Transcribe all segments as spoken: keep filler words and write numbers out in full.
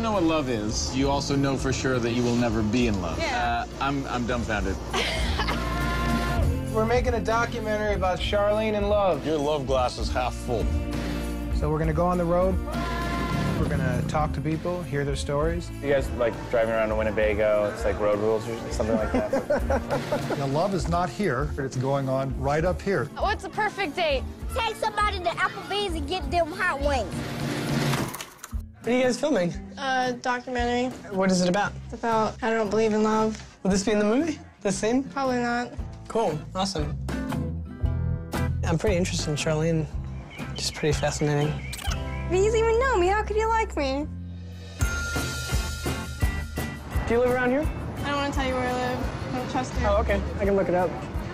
don't know what love is, you also know for sure that you will never be in love. Yeah. Uh, I'm, I'm dumbfounded. We're making a documentary about Charlyne and love. Your love glass is half full. So we're gonna go on the road. We're gonna talk to people, hear their stories. You guys like driving around to Winnebago, it's like road rules or something like that. Now, love is not here, it's going on right up here. What's a perfect date? Take somebody to Applebee's and get them hot wings. What are you guys filming? A documentary. What is it about? It's about I don't believe in love. Will this be in the movie? The scene? Probably not. Cool, awesome. I'm pretty interested in Charlyne. She's pretty fascinating. But you don't even know me. How could you like me? Do you live around here? I don't want to tell you where I live. I don't trust you. Oh, okay. I can look it up.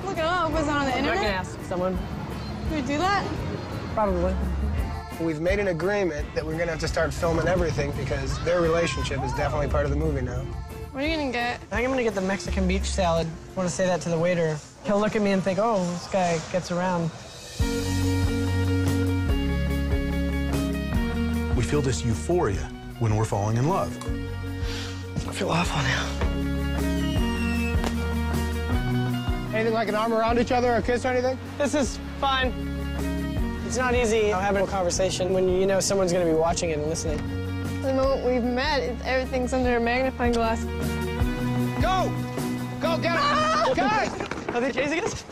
Look it up? Was it on the internet? I can ask someone. Can we do that? Probably. We've made an agreement that we're going to have to start filming everything because their relationship is definitely part of the movie now. What are you going to get? I think I'm going to get the Mexican beach salad. I want to say that to the waiter. He'll look at me and think, oh, this guy gets around. We feel this euphoria when we're falling in love. I feel awful now. Anything like an arm around each other or a kiss or anything? This is fun. It's not easy having a conversation when you know someone's going to be watching it and listening. The moment we've met, it's, everything's under a magnifying glass. Go! Go, get it! Guys! Are they chasing us?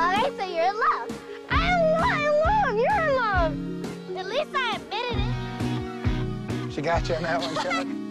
All right, so you're in love. I admitted it. She got you on that one, Charlyne.